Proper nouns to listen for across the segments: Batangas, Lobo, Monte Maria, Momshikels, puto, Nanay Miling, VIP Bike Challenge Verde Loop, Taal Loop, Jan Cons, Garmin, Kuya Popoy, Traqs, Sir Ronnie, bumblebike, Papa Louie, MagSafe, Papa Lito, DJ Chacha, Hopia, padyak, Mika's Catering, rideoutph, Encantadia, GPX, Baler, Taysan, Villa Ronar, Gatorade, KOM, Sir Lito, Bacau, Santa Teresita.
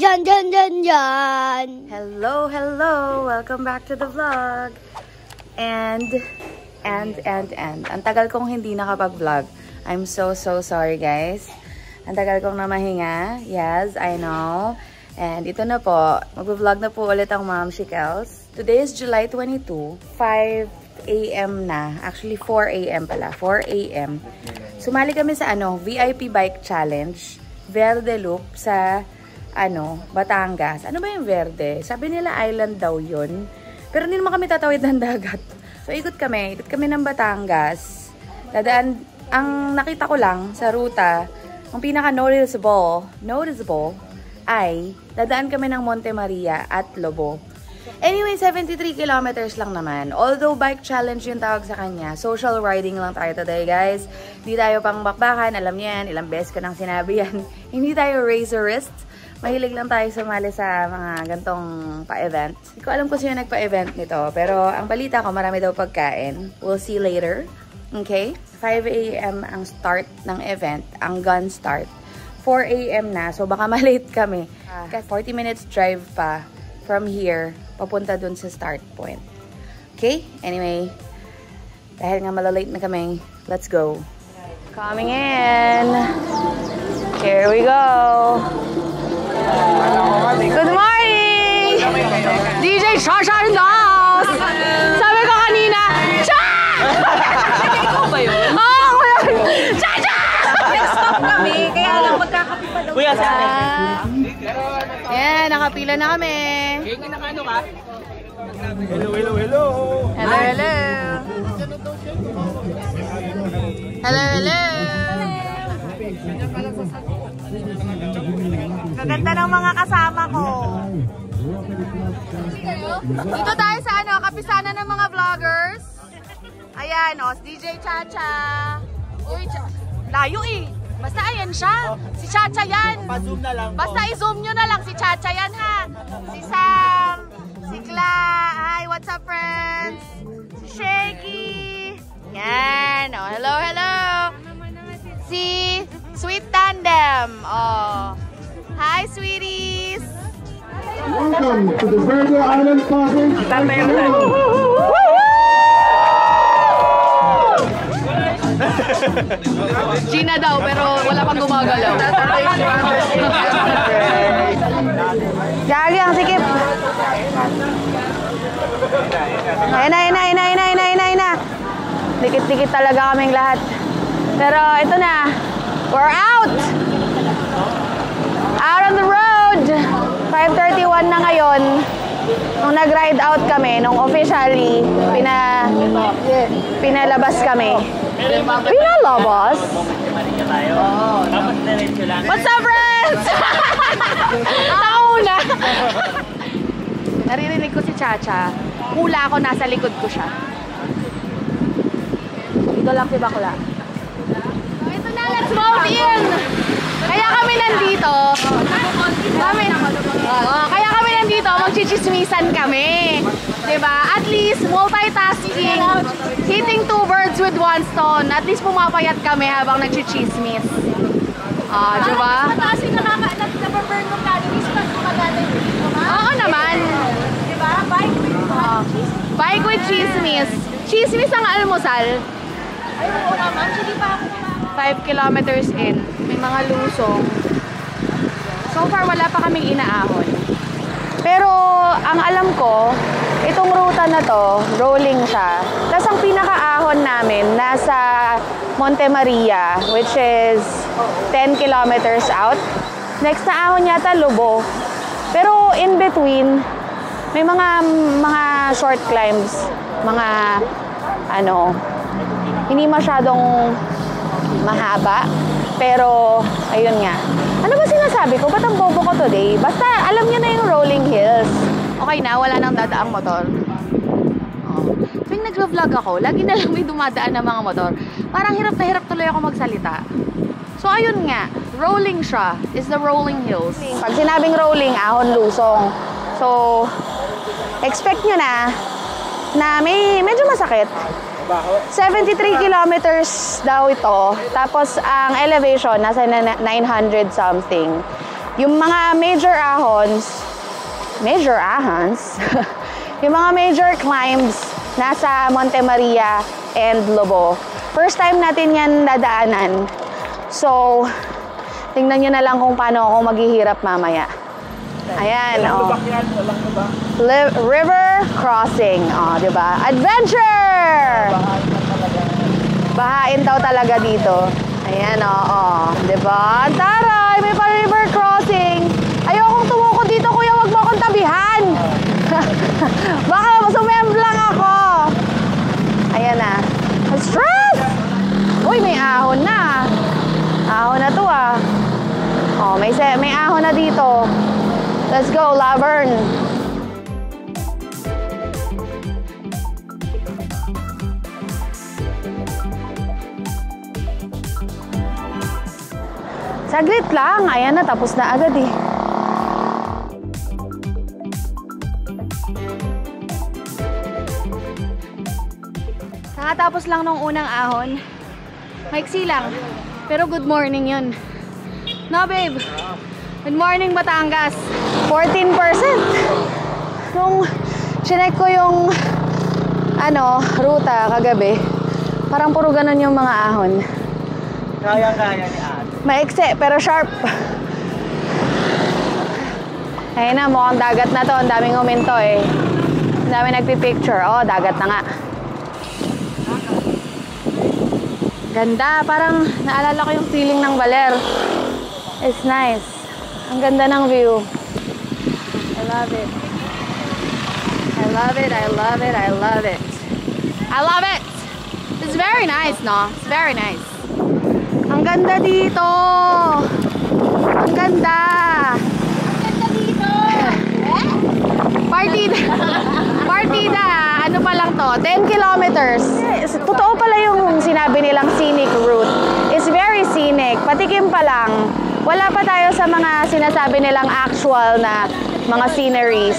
Jan! Hello! Welcome back to the vlog! And ang tagal kong hindi nakapag-vlog. I'm so sorry, guys. Ang tagal kong namahinga. Yes, I know. And ito na po. Mag-vlog na po ulit ang Momshikels. Today is July 22, 5 AM na. Actually, 4 AM pala. 4 AM. Sumali kami sa VIP Bike Challenge Verde Loop sa Batangas. Ano ba yung Verde? Sabi nila island daw yun. Pero hindi naman kami tatawid ng dagat. So, ikot kami ng Batangas. Dadaan, ang nakita ko lang sa ruta, ang pinaka-noticeable ay dadaan kami ng Monte Maria at Lobo. Anyway, 73 kilometers lang naman. Although bike challenge yung tawag sa kanya, social riding lang tayo today, guys. Hindi tayo pang bakbakan, alam niyo yan, ilang beses ko nang sinabi yan. Hindi tayo racerist. Mahilig lang tayo sumali sa mga gantong pa-event. Hindi ko alam kung sino nagpa-event nito. Pero ang balita ko, marami daw pagkain. We'll see later. Okay? 5 AM ang start ng event. Ang gun start. 4 AM na. So baka malate kami. 40 minutes drive pa from here. Papunta dun sa start point. Okay? Anyway. Dahil nga malalate na kami, let's go. Coming in. Here we go. Good morning! DJ Chacha in the house! Sabi ko kanina, Cha! Ikaw ba yun? Oo, ako yun! Chacha! Nag-stop kami, kaya lang magkakapi pa daw. Kuya, saan? Yeah, nakapila na kami. Nakano ka? Hello! Hello! Ganda ng mga kasama ko. Dito tayo sa kapisanan ng mga vloggers. Ayan, DJ Chacha. Uy, layo eh. Basta ayan siya. Si Chacha yan. Basta i-zoom nyo na lang. Si Chacha yan, ha. Si Sam. Si Gla. Hi, what's up, friends? Si Shaky. Yan. Hello. Si Sweet Tandem. Oh. Hi, sweeties! Welcome to the Verde Island Party. Gina daw, pero wala pang gumagalaw. Gagi ang sikip. Ayun na. Dikit-dikit talaga kaming lahat. Pero ito na. We're out! Out on the road! 5:31 na ngayon. Nung nag-ride out kami, nung officially, pinalabas kami. Pinalabas? What's up, friends? Nauna! Naririnig ko si Chacha. Hula ako, nasa likod ko siya. Dito lang si Bakla. Ito na, let's move in! Kaya kami nandito. Kaya kami nandito, magchichismisan kami. 'Di ba? At least multitasking, hitting two birds with one stone. At least pumapayat kami habang nagchichismis. Di ba? Mataas yung nakaka-burn ng calories pag gumagana yung dito, ha? Oo naman. 'Di ba? Bike with chismis. Chismis ang almusal. Ay, oo naman, hindi pa ako kumain. 5 kilometers in, may mga lusong. So far, wala pa kaming inaahon. Pero, ang alam ko, itong ruta na to, rolling siya. Tapos, ang pinakaahon namin, nasa Monte Maria, which is 10 kilometers out. Next na ahon yata, Lobo. Pero, in between, may mga short climbs. Mga, hindi masyadong mahaba, pero ayun nga. Ano ba sinasabi ko? Ba't ang bobo ko today? Basta alam nyo na yung rolling hills. Okay na, wala nang dadaang motor. Tuwing nag-vlog ako, lagi na lang may dumadaan ng mga motor. Parang hirap na hirap tuloy ako magsalita. So ayun nga, rolling siya is the rolling hills. Pag sinabing rolling, ahon lusong. So, expect nyo na may medyo masakit. 73 kilometers daw ito. Tapos ang elevation nasa 900 something. Yung mga major ahon cons, major ahans, yung mga major climbs nasa Monte Maria and Lobo. First time natin yan dadaanan. So, tingnan nyo na lang kung paano ako maghihirap mamaya. Ayan, oh. River crossing, oh, diba? Adventure! Bahain daw talaga dito. Ayan, oo, oh, oh. Diba? Taray, may pa-river crossing. Ayokong tumuko dito, kuya, wag mo akong tabihan. Baka sumemblang ako. Ayan na. Stress! Uy, may ahon na. Ahon na to, ah. Oh, may ahon na dito. Let's go, Laverne. Saglit lang. Ayan na, tapos na agad eh. Nakatapos lang nung unang ahon. Maiksi lang. Pero good morning yun. No, babe? Good morning, Batangas. 14%. Nung chinek ko yung ruta kagabi, parang puro ganun yung mga ahon. Kaya ni Ate. Maikse, pero sharp. Ayun na, mukhang dagat na to. Ang daming huminto eh. Ang daming nagpipicture. Oh, dagat na nga. Ganda. Parang naalala ko yung feeling ng Baler. It's nice. Ang ganda ng view. I love it. I love it, I love it, I love it. I love it! It's very nice, no? It's very nice. Ang ganda dito! Ang ganda! Ang ganda dito! Partida! Partida! Ano pa lang to? 10 kilometers. Totoo pala yung sinabi nilang scenic route. It's very scenic. Patikim pa lang. Wala pa tayo sa mga sinasabi nilang actual na mga sceneries.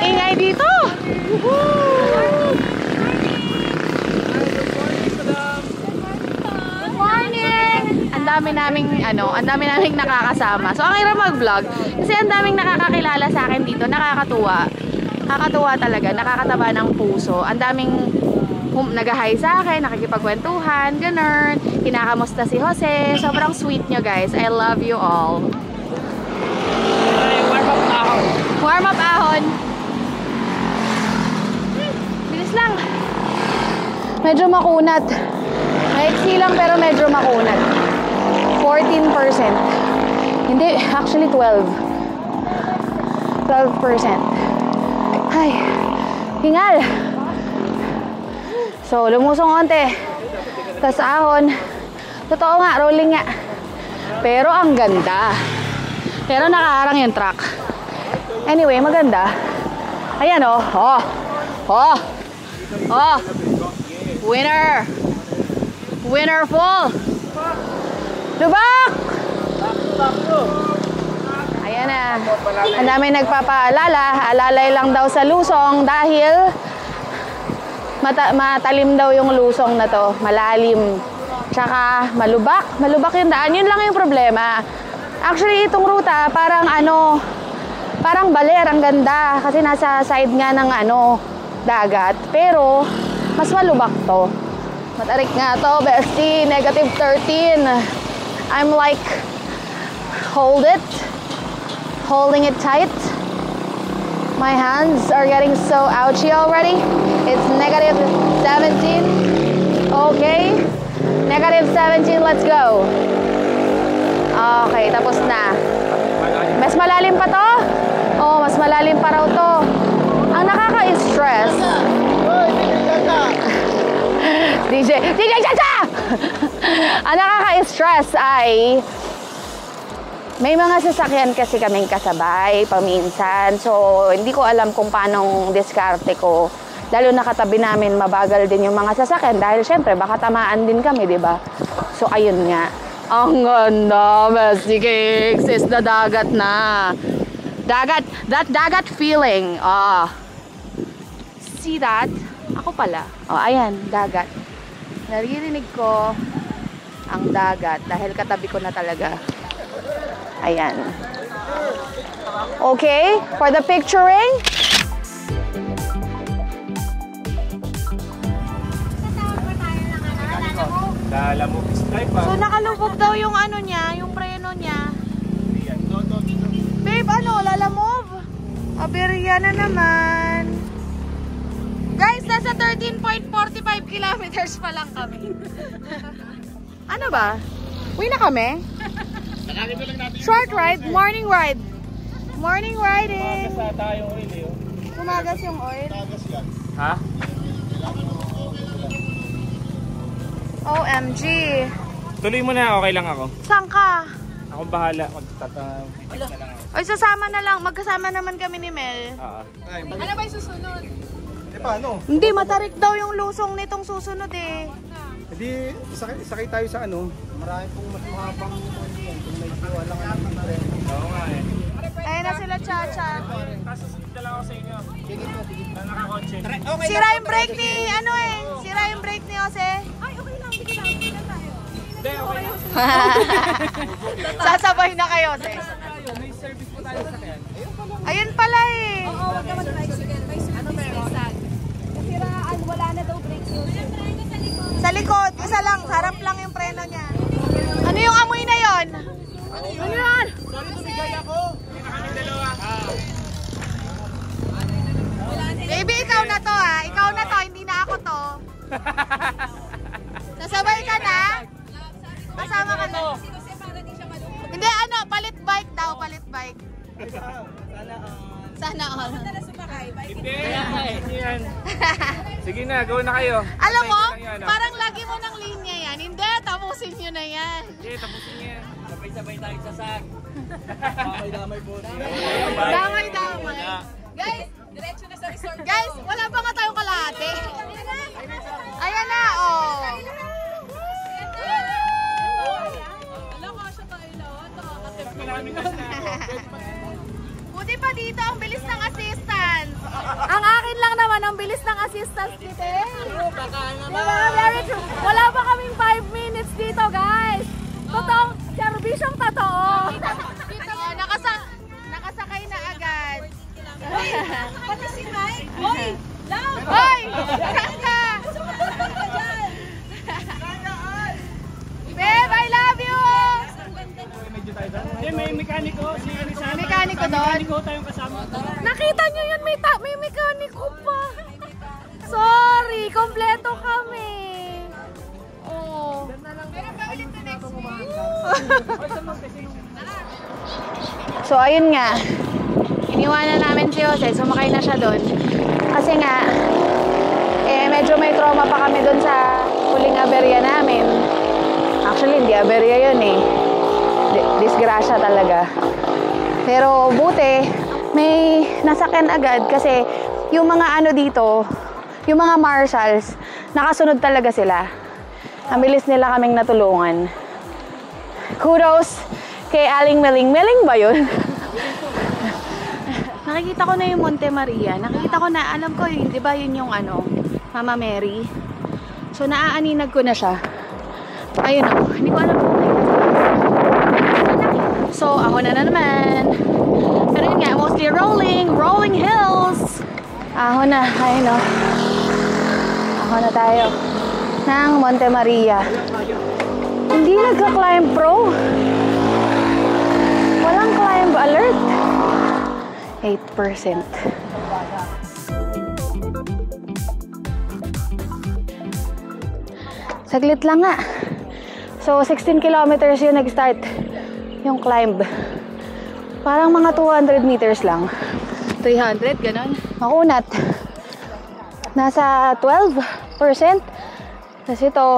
Ingay dito! Good morning! Ang dami naming nakakasama. So, ang hirap mag-vlog kasi ang daming nakakakilala sa akin dito. Nakakatuwa. Nakakatuwa talaga. Nakakataba ng puso. Ang daming nag-hi sa akin, nakikipagkwentuhan, ganun. Kinakamusta si Jose. Sobrang sweet nyo, guys. I love you all. Warm up ahon. Bilis lang. Medyo makunat. Maiksi lang pero medyo makunat. 14%. Hindi, actually 12. 12%. Ay, hingal. So, lumusong onte. Tapos ahon. Totoo nga, rolling nga. Pero ang ganda. Pero nakaharang yung truck. Anyway, maganda. Ayan, oh. Oh. Oh. Oh. Winner. Winner full. Lubak! Ayan na. Ang dami nagpapaalala. Alalay lang daw sa lusong dahil matalim daw yung lusong na to. Malalim. Tsaka malubak. Malubak yung daan. Yun lang yung problema. Actually, itong ruta parang parang Baler, ang ganda kasi nasa side nga ng dagat, pero mas malubak to. Matarik nga to, bestie. -13. I'm like, holding it tight. My hands are getting so ouchy already. It's -17. Okay, -17, let's go. Okay, tapos na. Mas malalim pa to? Oo, mas malalim pa raw to. Ang nakaka-stress. DJ Chacha! Ang nakaka-stress ay may mga sasakyan kasi kaming kasabay paminsan. So, hindi ko alam kung paanong diskarte ko. Lalo na katabi namin, mabagal din yung mga sasakyan. Dahil syempre, baka tamaan din kami, di ba? So, ayun nga. Ang ganda, bestie cakes. Is the dagat na. Dagat. That dagat feeling. Ah. See that? Ako pala. Oh, ayan. Dagat. Naririnig ko ang dagat. Dahil katabi ko na talaga. Ayan. Okay, for the picturing. So nakalubog daw yung ano niya, yung preno niya. Babe, ano, lalamove? Aberya na naman. Guys, nasa 13.45 kilometers pa lang kami. Ano ba? Uwi na kami? Short ride, morning ride. Morning riding. Umagas na tayo yung oil eh. Umagas yung oil? Umagas yan. Ha? OMG. Tuloy mo na, okay lang ako. Saan ka? Ako bahala. Oy, sasama na lang. Magkasama naman kami ni Mel. Ano ba yung susunod? Paano? Hindi, matarik daw yung lusong nitong susunod eh. Hindi, isakay tayo sa ano. Marami pong mas mahabang kung may iwa lang ang trend. Oo nga eh. Ayun na sila, Chacha. Kaso dala ako sa inyo. Sira yung brake ni, ano eh. Sira yung brake ni Jose. Ay, okay lang. Sige lang. Sige lang tayo. Hindi, okay lang. Sasabay na kayo, Jose. May service po tayo sa kanya. Ayun pala eh. Oo, wag naman bicycle. May service station. Nasiraan, wala na daw brake yun. Sa likod, isa lang. Harap lang yung preno niya. Ano yung amoy na yon? Ano yun? Sorry, tumigay ako. Hindi na kami dalawa. Baby, ikaw na to ah. Ikaw na to, hindi na ako to. Sasabay ka na? Kasama ka na? Hindi, ano, palit bike daw, palit bike. Sana all. Sige na, gawin na kayo. Alam mo, parang lagi mo ng linya yan. Hindi, tapusin nyo na yan. Hindi, tapusin nyo yan. Sabay-sabay tayo sa sag. Damay-damay po. Damay-damay. Guys, diretso na sa resort. Guys, wala pa nga tayong kalahati. Ayan na, oh. Alam mo, siya tayo lahat. Maraming kasi na. Buti pa dito, ang bilis ng assistance. Ang akin lang naman, ang bilis ng assistance dito. Wala pa kaming 5 minutes dito, guys. Totoong, servisyong totoo. Nakasakay na agad. Pati si Mike. Hoy! Love! Hoy! Kaka! Babe, I love you! May mekaniko, si Arisana. Mekaniko doon. Mekaniko tayong kasama. Nakita nyo yun, may mekaniko pa. Sorry, kompleto kami. Oo. Meron pa ulit na next week. So, ayun nga. Iniwanan namin si Jose. Sumakay na siya doon. Kasi nga, eh, medyo may trauma pa kami doon sa huling aberya namin. Actually, hindi aberya yun eh. Disgrasya talaga. Pero buti, may nasakyan agad kasi yung mga ano dito, yung mga marshals, nakasunod talaga sila. Ang bilis nila kaming natulungan. Kudos kay Aling Meling. Meling ba yun? Nakikita ko na yung Monte Maria. Nakikita ko na, alam ko yun, di ba yun yung ano, Mama Mary. So naaaninag ko na siya. Ayun o, hindi ko alam ko. So, ako na naman. Pero yun nga, mostly rolling hills. Ako na, ayun o. Ako na tayo. Nang Monte Maria. Hindi nagka-climb pro. Walang climb alert. 8%. Saglit lang nga. So, 16 kilometers yun nag-start. Yung climb. Parang mga 200 meters lang. 300, ganun. Makunat. Nasa 12%. Tapos ito,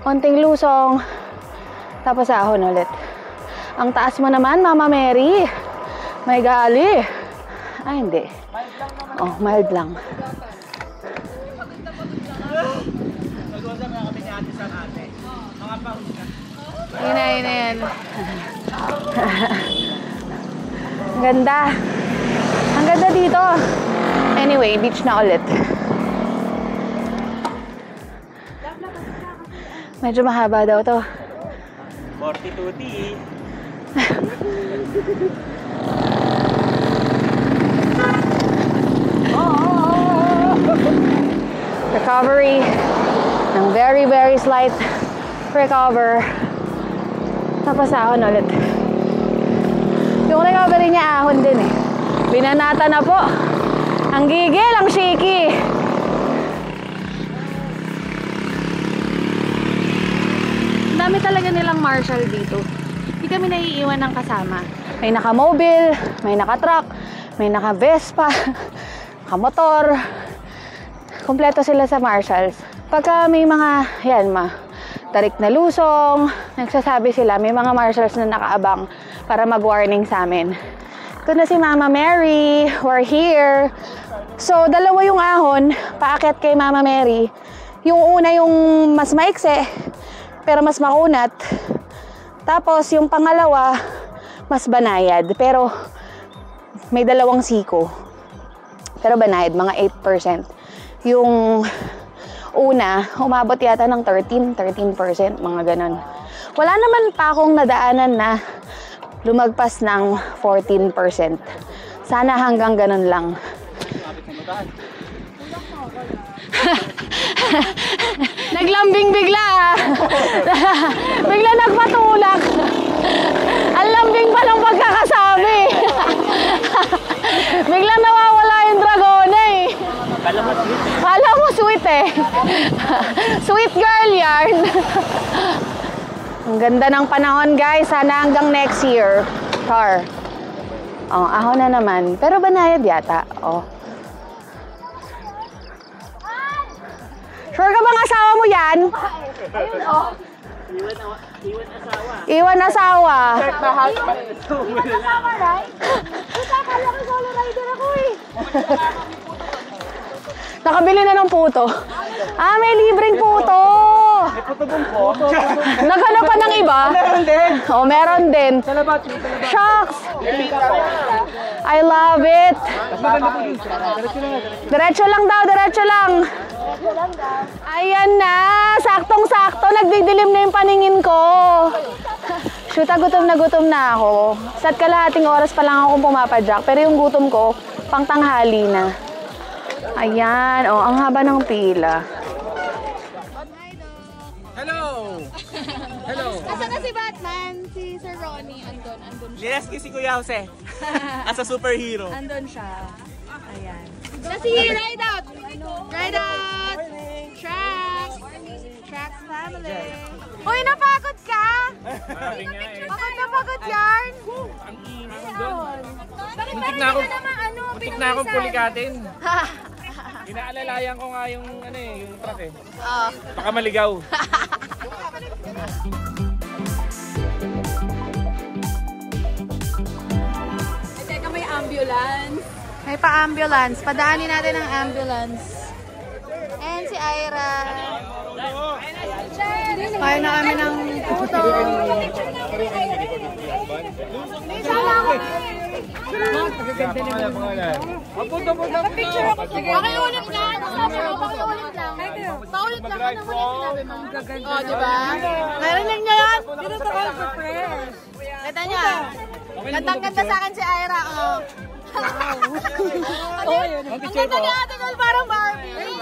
konting lusong. Tapos ahon ulit. Ang taas mo naman, Mama Mary. May gali. Ay, hindi. Oh, mild lang. Nag-uusap na kami ni Ate San Ate. Mga pahos na. Yun na yan. Ang ganda. Ang ganda dito. Anyway, beach na ulit. Medyo mahaba daw to. 42 T. recovery, ng very slight recover, tapos ahon ulit. Yung recovery niya ahon din eh. Binanata na po. Ang gigil, ang shaky. Dami talaga nilang marshal dito. Hindi kami naiiwan ng kasama. May naka-mobile, may naka-truck, may naka-vespa, naka-motor. Kompleto sila sa marshals. Pagka may mga, yan tarik na lusong, nagsasabi sila, may mga marshals na nakaabang para mag-warning sa amin. Ito na si Mama Mary, we're here. So, dalawa yung ahon, paakyat kay Mama Mary. Yung una yung mas maikse, pero mas makunat. Tapos yung pangalawa mas banayad, pero may dalawang siko, pero banayad, mga 8%. Yung una umabot yata ng 13%, mga ganon. Wala naman pa akong nadaanan na lumagpas ng 14%. Sana hanggang ganon lang. Naglambing bigla. Bigla nagpatulak. Ang lambing pa ng pagkakasabi. Bigla nawawala yung dragon eh. Kala mo sweet eh. Sweet girl yarn. Ang ganda ng panahon guys. Sana hanggang next year. Char. Oh, ahon na naman. Pero banayad yata. Oh. Sure ka bang asawa mo yan? Ayun, oh. Iwan asawa. Iwan asawa. Iwan asawa, right? Nakakala ko solo rider ako eh. Nakabili na ng puto. Ah, may libreng puto. May puto bang puto? Naghanap pa ng iba? Meron din. Oh, meron din. Traqs. I love it. Diretso lang daw, diretso lang. Ayan na, saktong-sakto, nagdidilim na yung paningin ko. Shoot, gutom na ako. Sa kalahating oras pa lang ako pumapadyak, pero yung gutom ko, pangtanghali na. Ayan, oh, ang haba ng pila. Hello! Hello! Asa na si Batman? Si Sir Ronnie, andun siya. Lireski si Kuya Jose. As a superhero. Andun siya. Ayan. Nasi Rideout! Rideout! Traqs! Traqs family! Uy, napagod ka! Pagod yarn! Ang init doon. Muntik na akong pulikatin. Inaalalayan ko nga yung ano eh, yung truck eh. Baka maligaw. Ay, teka, may ambulance. May pa-ambulance. Padaanin natin ang ambulance. And si Ira. Kaya na kami ng puto. Picture ako. Pakiulit lang. Pakiulit lang. Paulit lang ka naman yung sinabi mo. O, diba? Narinig niya yan? Dito sa all for prayers. Kita niya. Gandang-ganda sa akin si Ira. O. Ang ganda niya ate girl, parang Barbie.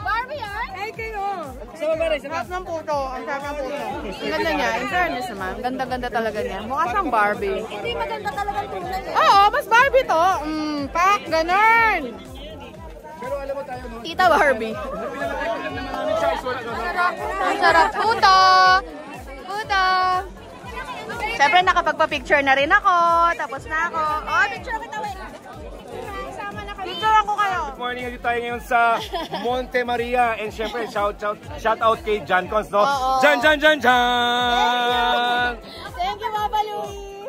Barbie yan? Ay kayo. Sarap ng puto. Ang sarap ng puto. Ang ganda niya. In fairness naman. Ang ganda-ganda talaga niya. Mukha siyang Barbie. Hindi maganda talaga tulad niya. Oo, mas Barbie to. Pak, ganun. Tita Barbie. Ang sarap puto. Puto. Siyempre nakapagpa-picture na rin ako. Tapos na ako. Oh, picture kita. Picture ako kayo. Good morning, dito tayo ngayon sa Monte Maria. And syempre, shout out kay Jan Cons, no? Oo. Jan! Thank you, Papa Louie!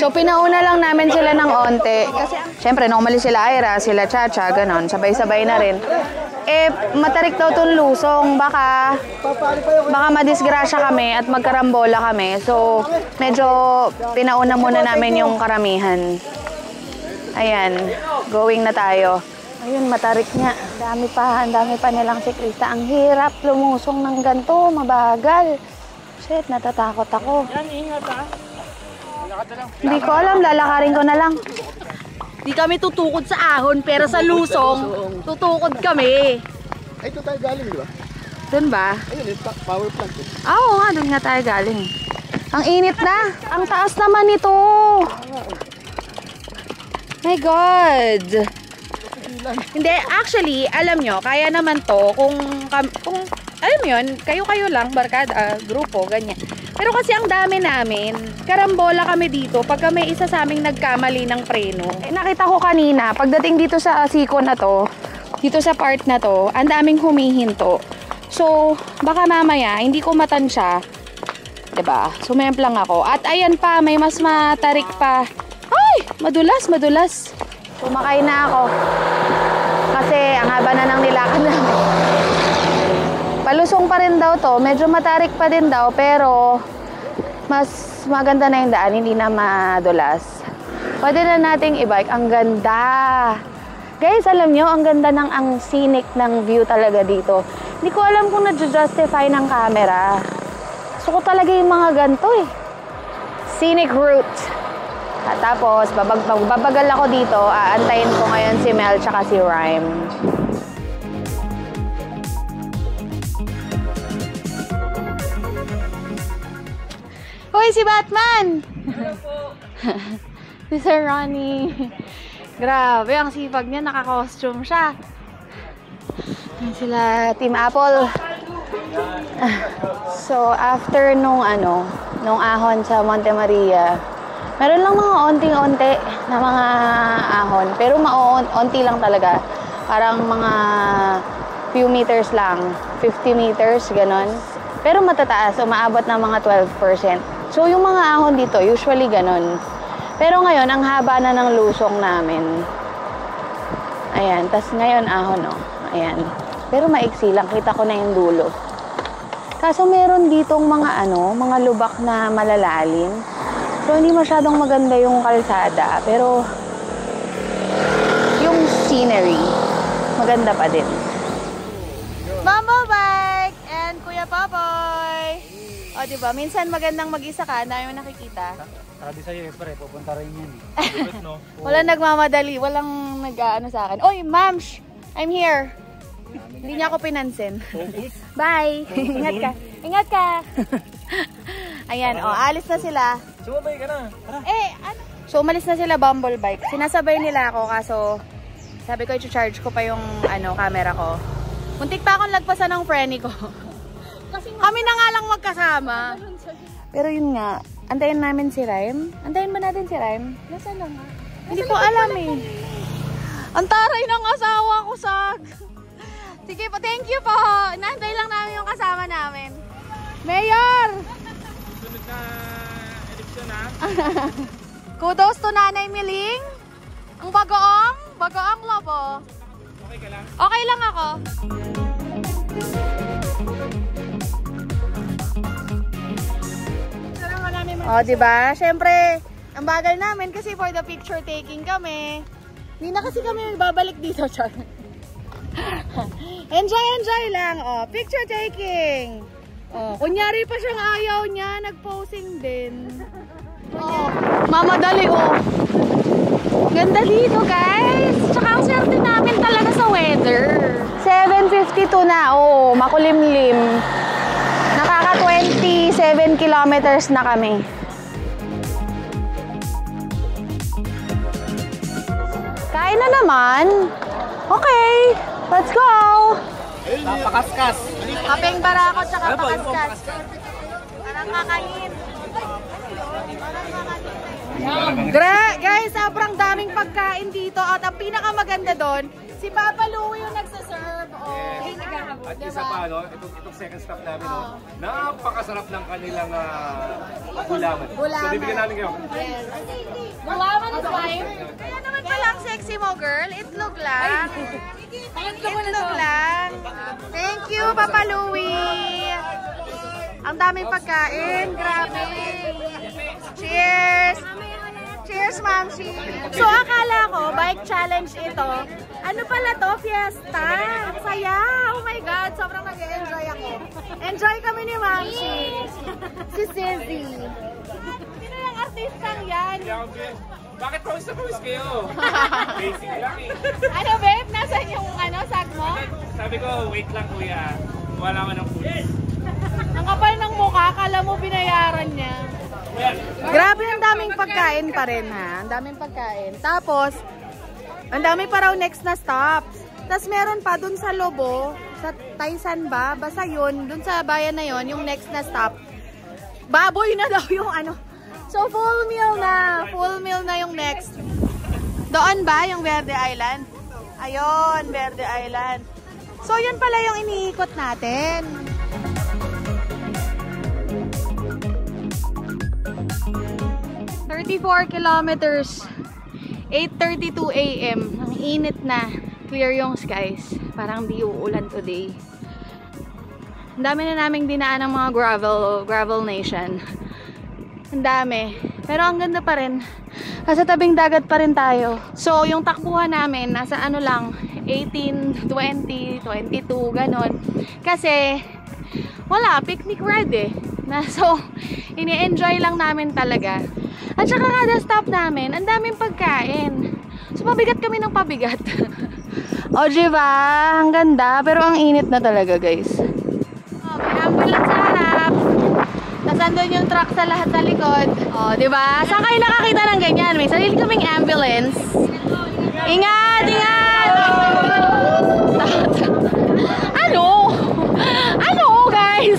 So, pinauna lang namin sila ng onte. Kasi, syempre, nung umalis sila Ira, sila Chacha, ganon. Sabay-sabay na rin. Eh, matarik daw itong lusong. Baka madisgrasya kami at magkarambola kami. So, medyo pinauna muna namin yung karamihan. Ayan, going na tayo. Ayun, matarik niya. Ang dami pa nilang siklista. Ang hirap lumusong ng ganito, mabagal. Shit, natatakot ako. Yan, ingat ha. Hindi ko alam, lalakarin ko na lang. Hindi kami tutukod sa ahon, pero sa lusong, tutukod kami. Ay, doon tayo galing, di ba? Doon ba? Ayun, yung power plant. Oo nga, doon nga tayo galing. Ang init na. Ang taas naman ito. My God. Hindi, actually, alam nyo, kaya naman to kung alam yun, kayo-kayo lang, barkada, grupo, ganyan. Pero kasi ang dami namin, karambola kami dito pagka may isa sa aming nagkamali ng preno. Eh, nakita ko kanina, pagdating dito sa siko na to, dito sa part na to, ang daming humihinto. So, baka mamaya, hindi ko matansya. Diba? Sumemplang ako. At ayan pa, may mas matarik pa. Ay! Madulas, madulas. Kumakain na ako. Kasi ang haba na ng nilakad na ako. Palusong pa rin daw to, medyo matarik pa din daw, pero mas maganda na yung daan, hindi na madulas. Pwede na nating i-bike, ang ganda. Guys, alam nyo, ang ganda ng ang scenic ng view talaga dito. Hindi ko alam kung na-justify ng camera. Gusto ko talaga yung mga ganito eh. Scenic route. At tapos, babagal ako dito, aantayin ko ngayon si Mel tsaka si Rhyme. Hoy, si Batman! Hello po! Si Sir Ronnie. Grabe, ang sipag niya. Naka-costume siya. Yan sila, Team Apple. So, after nung ahon sa Monte Maria, meron lang mga onting-onti na mga ahon. Pero onti lang talaga. Parang mga few meters lang. 50 meters, ganon. Pero matataas, umaabot ng mga 12%. So, yung mga ahon dito, usually ganun. Pero ngayon, ang haba na ng lusong namin. Ayan. Tapos ngayon, ahon, no? Ayan. Pero maiksi lang. Kita ko na yung dulo. Kaso, meron ditong mga, mga lubak na malalalim. So, hindi masyadong maganda yung kalsada. Pero, yung scenery, maganda pa din. Bumblebike and Kuya Popoy! O, diba? Minsan magandang mag-isa ka, dami mo nakikita. Sabi sa'yo, pare, pupunta rin yan. No? Walang nagmamadali, walang nag-ano sa akin. Oy, ma'am, I'm here. Hindi niya ako pinansin. Bye! Ingat ka! Ingat ka! Ayan, o, alis na sila. Sumabay ka na. Eh, ano? So, umalis na sila, bumblebike. Sinasabay nila ako, kaso sabi ko, i-charge ko pa yung camera ko. Muntik pa akong lagpasan ng preni ko. Kami na nga lang magkasama. Pero yun nga, antayin namin si Rhyme. Antayin ba natin si Rhyme? Nasaan na nga? Hindi ko alam eh. Ang taray ng asawa ko, Sag. Sige po, thank you po. Inaantay lang namin yung kasama namin. Mayor! Sunod na eleksyon ha? Kudos to Nanay Miling. Ang bagoong, bagoong Lobo. Okay ka lang? Okay lang ako. O, diba? Siyempre, ang bagal namin kasi for the picture taking kami. Hindi na kasi kami babalik dito, Char. Enjoy, enjoy lang. O, picture taking. O, kunyari pa siyang ayaw niya. Nag-posing din. O, mamadali, o. Ganda dito, guys. Tsaka ang swerte namin talaga sa weather. 7:52 na, o. Makulimlim. Nakaka 27 kilometers na kami. Kain na naman. Okay, let's go. Pakaskas. Kapeng barako tsaka pakaskas. Parang kakain. Guys, sobrang daming pagkain dito. At ang pinakamaganda doon, si Papa Louie yung nagsaserve. Oh, yes. At diba? Isa pa, itong second stop namin, napakasarap ng kanilang gulaman. So, bibigyan namin kayo. Yes. Gulaman is fine. Kaya naman palang sexy mo, girl. Itlog lang. Itlog lang. Thank you, Papa Louie. Ang daming pagkain. Grabe. Cheers! Cheers, Mamsi! So, akala ko, bike challenge ito. Ano pala to? Fiesta! Ang saya! Oh my God! Sobrang nag-enjoy ako. Enjoy kami ni Mamsi! Si Sylvie. Sino yung safe lang yan. Bakit pawis kayo? Basic lang eh. Ano babe? Nasaan yung ano, sag mo? Sabi ko, wait lang kuya. Wala man ng food. Ang kapal ng mukha, akala mo binayaran niya. Grabe, ang daming pagkain pa rin ha. Ang daming pagkain. Tapos, ang dami pa raw next na stops. Tapos meron pa dun sa Lobo, sa Taysan ba? Basta yun, dun sa bayan na yun, yung next na stop. Baboy na daw yung ano. So full meal na yung next. Doon ba yung Verde Island? Ayun, Verde Island. So yun pala yung iniikot natin. Km 34. 8:32 AM. Ang init na. Clear yung skies. Parang di uulan today. Ang dami na naming dinaan ng mga gravel nation. Ang dami. Pero ang ganda pa rin. Nasa tabing dagat pa rin tayo. So, yung takbuhan namin, nasa ano lang, 18, 20, 22, ganon. Kasi, wala, picnic ride eh. So, ini-enjoy lang namin talaga. At saka kada stop namin, ang daming pagkain. So, pabigat kami ng pabigat. O, diba? Ang ganda. Pero ang init na talaga, guys. Okay, ambul lang sa harap. Tapos andun yung truck sa lahat sa likod. O, diba? Saan kayo nakakita ng ganyan? May sarili kaming ambulance. Ingat! Ingat! Ano? Ano, guys?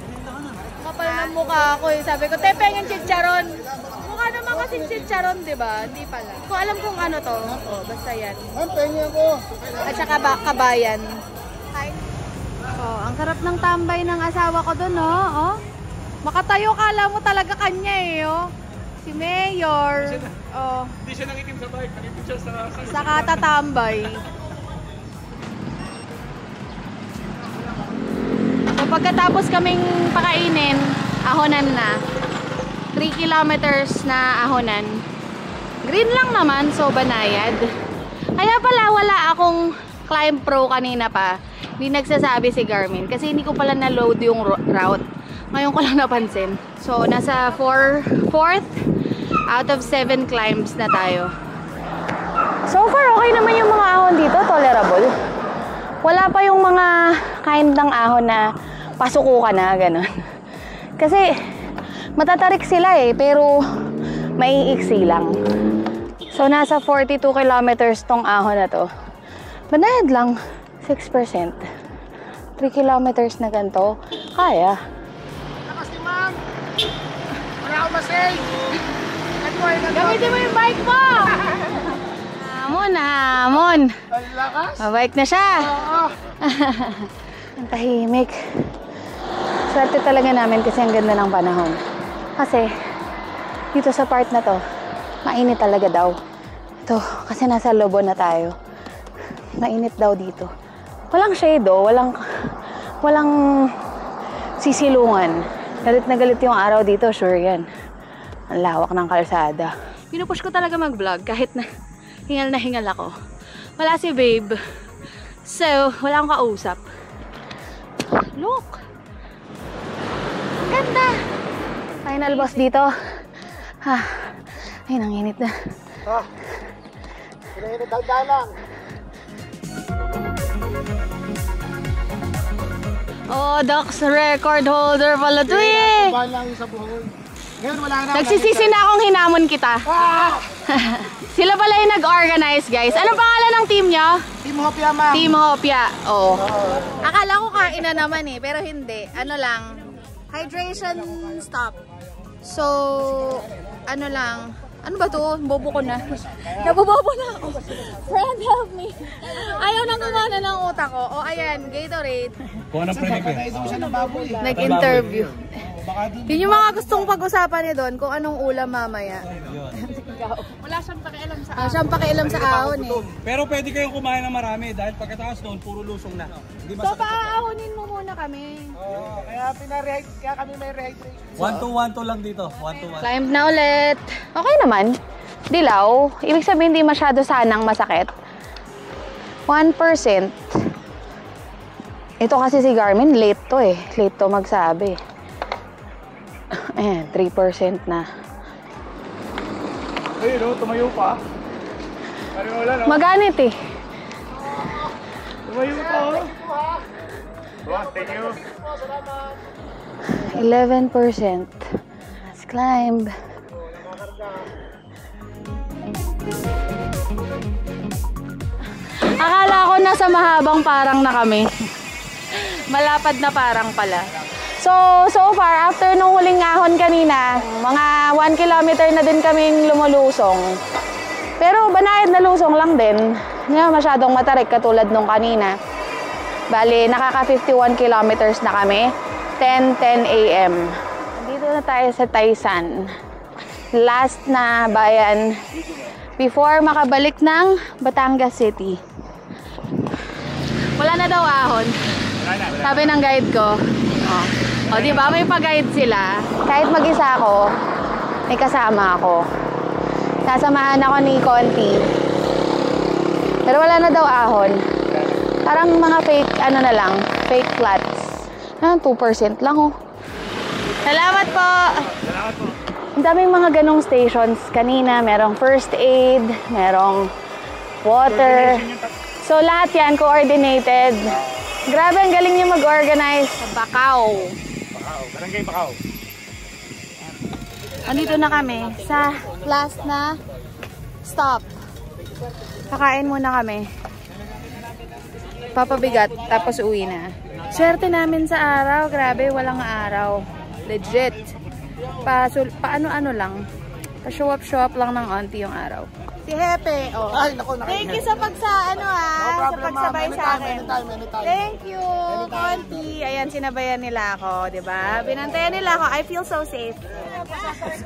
Kapal ng mukha ako eh. Sabi ko, te, pengen chicharon! Mukha naman kasing chicharon, diba? Hindi pala. Ko alam kung ano to. Oo, basta yan. Pengen ko! At saka kabayan. Oh, ang sarap ng tambay ng asawa ko doon, no? Oh. Makatayo, kala mo talaga kanya eh, oh. Si Mayor. Oh. Hindi siya nangitim sa bike, nangitim siya sa katatambay. So, pagkatapos kaming pakainin, ahonan na. 3 kilometers na ahonan. Green lang naman, so banayad. Kaya pala wala akong Climb Pro kanina pa. Hindi nagsasabi si Garmin kasi hindi ko pala na-load yung route. Ngayon ko lang napansin. So, nasa 4th out of 7 climbs na tayo. So far, okay naman yung mga ahon dito. Tolerable. Wala pa yung mga kind ng ahon na pasuko ka na, ganun. Kasi, matatarik sila eh, pero maiiksi lang. So, nasa 42 kilometers tong ahon na to. Banayad lang, 6%. 3 kilometers na ganito, kaya. Lakas ni ma'am! Wala akong masay! Gamitin mo yung bike mo! Hamon, hamon! Lakas! Mabike na siya! Oo! Ang tahimik. Swerte talaga namin kasi ang ganda ng panahon. Kasi, dito sa part na to, mainit talaga daw. Ito, kasi nasa Lobo na tayo. Mainit daw dito. Walang shade oh, walang sisilungan. Galit na galit yung araw dito, sure yan. Ang lawak ng kalsada. Pinupush ko talaga mag-vlog kahit na hingal ako. Wala si babe. So, wala akong kausap. Look! Ganda! Final boss dito. Ha, ay, nanginit na. Ha, nanginit daw lang. Oh, Docs record holder pala to eh. Ngayon wala na. Nagsisisi na akong hinamon kita. Ah! Sila pala yung nag-organize, guys. Anong pangalan ng team nyo? Team Hopia, ma'am. Team Hopia. Oh. Akala ko kain na naman eh, pero hindi. Ano lang, hydration stop. So, ano lang, ano ba to? Bobo ko na. Nabobobo na ako. Friend, help me. Ayaw nang kumana ng utak ko. O ayan, Gatorade. Nag-interview. Yun yung mga gustong pag-usapan niya doon, kung anong ulam mamaya. ikaw. Wala siyang pakialam sa ahon. Siyang pakialam sa ahon eh. Pero pwede kayong kumain ng marami dahil pagkatapos noon puro lusong na. So paahonin mo muna kami. Oo, kaya pina-rehydrate, kaya kami may rehydration. 1-2-1-2 lang dito. 1-2-1. Climb na ulit. Okay naman. Dilaw. Ibig sabihin hindi masyado sanang masakit. 1%. Ito kasi si Garmin, late to eh. Late to magsabi. Ayan, 3% na. Ay, no, tumayo pa. Wala, no? Maganit eh. Tumayo pa. Oh, thank you. 11%. Let's climb. Akala ko nasa mahabang parang na kami. Malapad na parang pala. So far, after nung huling ahon kanina, mga 1 kilometer na din kaming lumulusong. Pero banayad na lusong lang din. Nga masyadong matarik katulad nung kanina. Bali, nakaka 51 kilometers na kami. 10:10 AM. Dito na tayo sa Taysan. Last na bayan before makabalik ng Batangas City. Wala na daw ahon. Sabi ng guide ko. Oh. O, diba? May pag-guide sila. Kahit mag-isa ako, may kasama ako. Sasamahan ako ni Conti. Pero wala na daw ahon. Parang mga fake, ano na lang, fake flats. Ah, 2% lang, oh. Salamat po! Salamat po. Ang daming mga ganong stations kanina. Merong first aid, merong water. So, lahat yan, coordinated. Grabe, ang galing niyo mag-organize sa Bacau. Barangay Bacau. Andito na kami sa last na stop. Kakain muna kami. Papabigat tapos uwi na. Swerte namin sa araw, grabe walang araw. Legit. Paano-ano lang. Pa-show up lang ng auntie yung araw. Si Hepe. Oh. Ay, naku, thank you sa pagsabay sa akin. Thank you, Conti. Ayan, sinabayan nila ako, di ba? Binantayan nila ako. I feel so safe.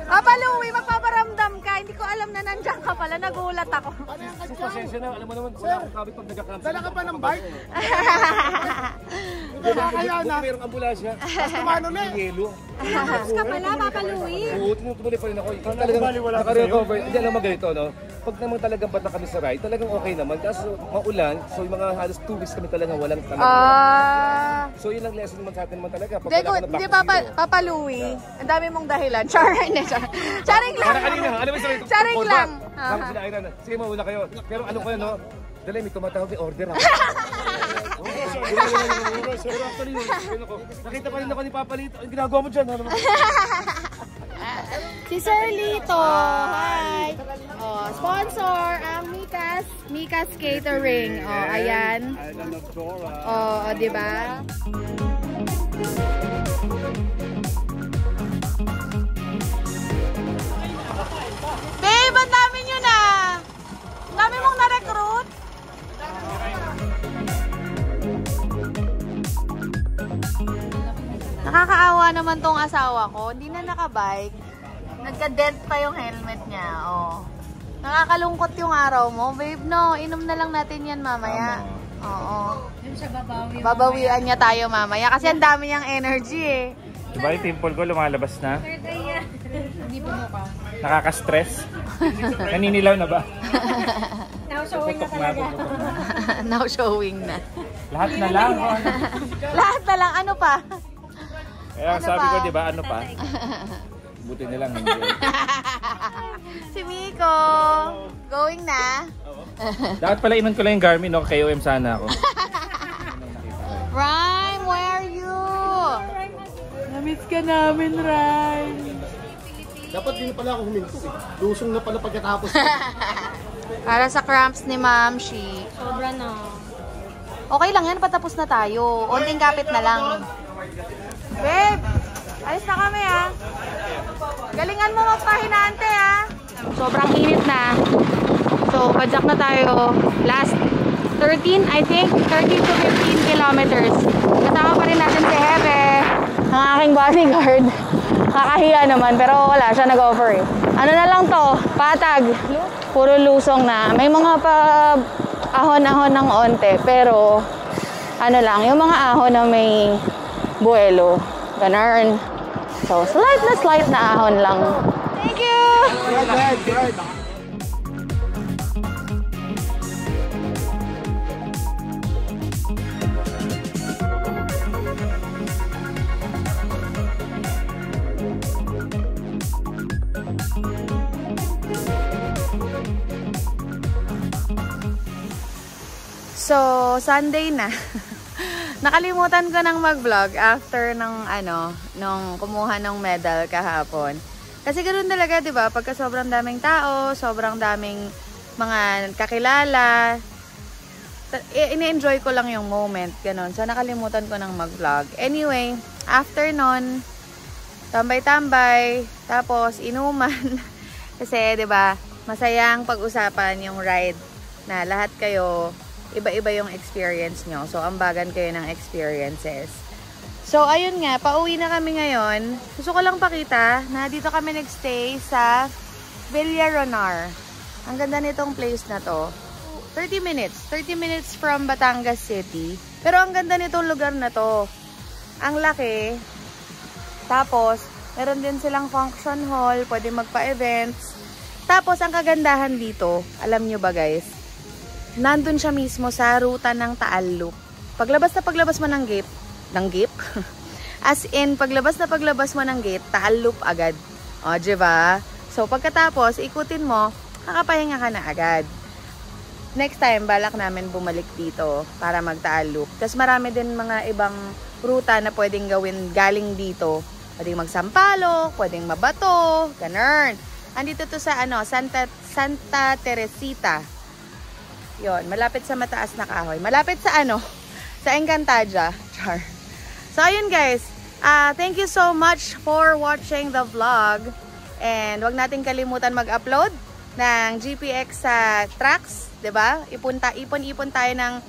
Papa Louie, magpaparamdam ka. Hindi ko alam na nandiyan ka pala. Nagulat ako. Pasensya na. Alam mo naman, wala akong kabit pag nagka-cramp. Dala ka pa ng bike? Nakakaya na. Mayroong ambulansya. Mas kumano na. Yelo. Nakakos ka pala, Papa Louie. Oo, tumutuloy pa rin ako. Ikaw talagang nakarecover. Hindi alam mo ganito, no? Pag naman talagang bata kami sa ride, talagang okay naman. Kaso maulan, so yung mga halos 2 weeks kami talagang walang talagang. So yun ang lesson naman sa atin naman talaga. Hindi, Papa Louie, ang dami mong dahilan. Charing lang! Charing lang! Sige, mauna kayo. Pero ano ko yun, no? Dali, may tumatawag, may order ako. Nakita pa rin ako ni Papa Lito. Ang ginagawa mo dyan, ano? Si Sir Lito, hi! Oh, sponsor ang Mika's Catering. Oh, ayan. Oh, di ba? Babe, ang dami nyo na! Ang dami mong na-recruit! Nakakaawa naman tong asawa ko. Hindi na nakabike. Nagka-dent pa yung helmet niya. Oh. Nakakalungkot yung araw mo. Babe, no. Inom na lang natin yan mamaya. Oo. Babawian niya tayo mamaya. Kasi ang dami niyang energy eh. Diba yung pimple ko lumalabas na? Hindi po mo pa. Nakaka-stress? Naninilaw na ba? Now showing na talaga. Now showing na. Lahat na lang. Lahat na lang. Ano pa? Kaya sabi ko, di ba, ano pa? Buti nilang hindi. Si Miko, going na. Dapat pala inon ko lang yung Garmin, no? KOM sana ako. Rhyme, where are you? Namiss ka namin, Rhyme. Dapat din pala ako humintos eh. Lusong na pala pagkatapos. Para sa cramps ni Ma'am Shi. Sobra na. Okay lang yan, patapos na tayo. Onting kapit na lang. Babe, ayos na kami ah. Galingan mo magpahinante ah. Sobrang init na. So, padyak na tayo. Last 13, I think, 13 to 15 kilometers. Kasama pa rin natin si Hebe, ang aking bodyguard. Kakahiya naman, pero wala siya nag-offer eh. Ano na lang to, patag. Puro lusong na. May mga pa ahon-ahon ng onte, pero ano lang, yung mga ahon na may buwelo. Ganun. So, slight na ahon lang. Thank you! Good. So, Sunday na. Nakalimutan ko ng mag-vlog after ng nung kumuha ng medal kahapon. Kasi ganoon talaga, 'di ba? Pagka sobrang daming tao, sobrang daming mga kakilala, ini-enjoy ko lang yung moment, ganoon. So, nakalimutan ko ng mag-vlog. Anyway, after nun, tambay-tambay, tapos inuman. Kasi, 'di ba? Masayang pag-usapan yung ride na lahat kayo iba-iba yung experience nyo. So, ambagan kayo ng experiences. So, ayun nga. Pauwi na kami ngayon. Gusto ko lang pakita na dito kami nagstay sa Villa Ronar. Ang ganda nitong place na to. 30 minutes. 30 minutes from Batangas City. Pero ang ganda nitong lugar na to. Ang laki. Tapos, meron din silang function hall. Pwede magpa-events. Tapos, ang kagandahan dito, alam nyo ba guys? Nandun siya mismo sa ruta ng Taal Loop. Paglabas mo ng gate, as in, paglabas mo ng gate, Taal Loop agad. O, diba? So, pagkatapos, ikutin mo, kakapahinga ka na agad. Next time, balak namin bumalik dito para mag-Taal Loop. Tapos marami din mga ibang ruta na pwedeng gawin galing dito. Pwedeng magsampalo, pwedeng mabato, ganun. Andito to sa Santa Teresita. Yon, malapit sa mataas na kahoy. Malapit sa sa Encantadia. Char. So, ayun guys. Thank you so much for watching the vlog. And wag nating kalimutan mag-upload ng GPX sa Traqs. Diba? Ipon-ipon tayo ng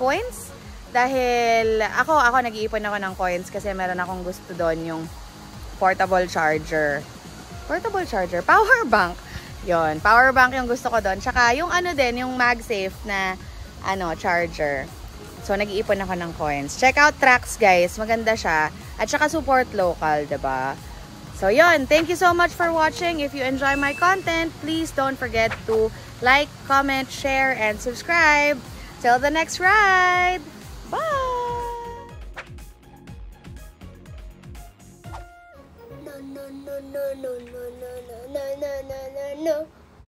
coins. Dahil ako nag-iipon ako ng coins kasi meron akong gusto doon yung portable charger. Portable charger? Power bank. Yon, power bank yung gusto ko doon. Tsaka yung yung MagSafe na charger. So nag-iipon ako ng coins. Check out Traqs guys, maganda siya. At saka support local, 'di ba? So yon, thank you so much for watching. If you enjoy my content, please don't forget to like, comment, share and subscribe. Till the next ride. Bye. No.